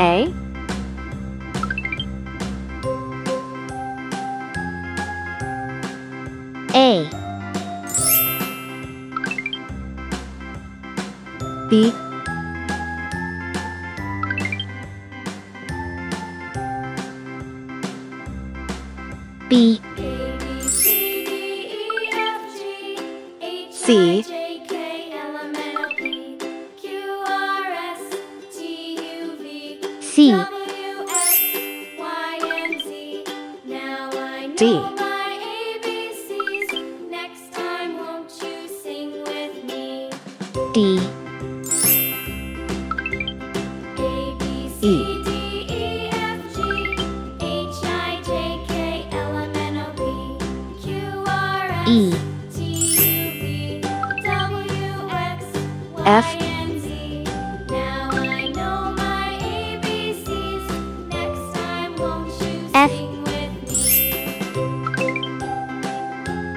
A. A. B. B. C. C. D. D. E. E. F. F.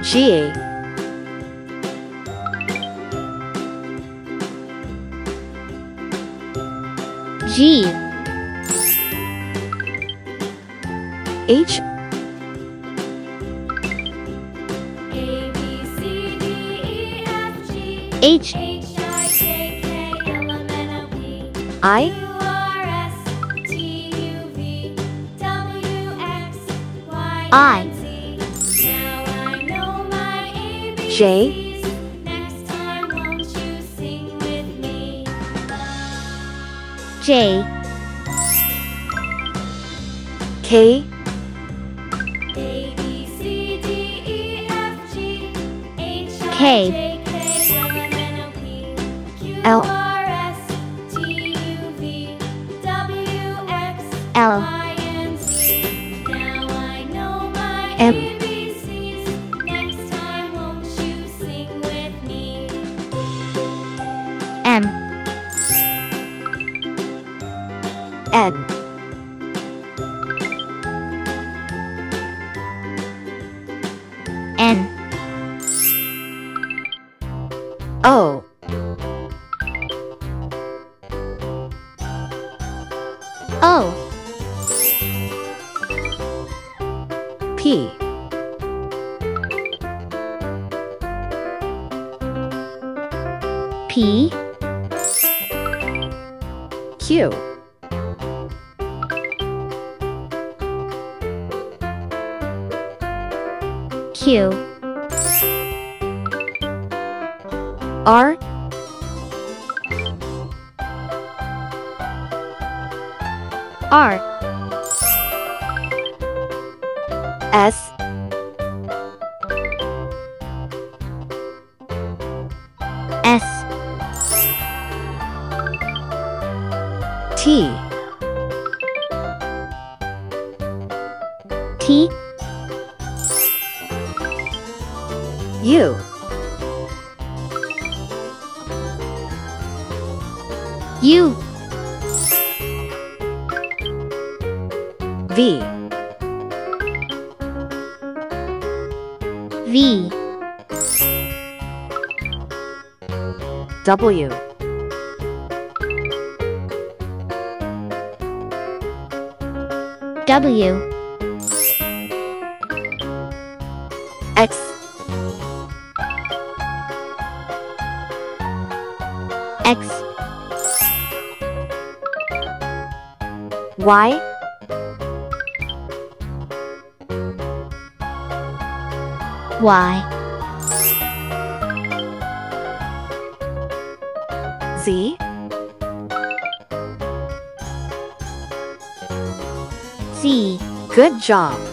G. G. H. H. I. I. J. J. K. K. L. L. M. M. N. N. O. O. P. P. Q. Q. R. R. S. S. T. T. U. U. V. V. W. W. X. X. Y. Y. Z. Z. Good job.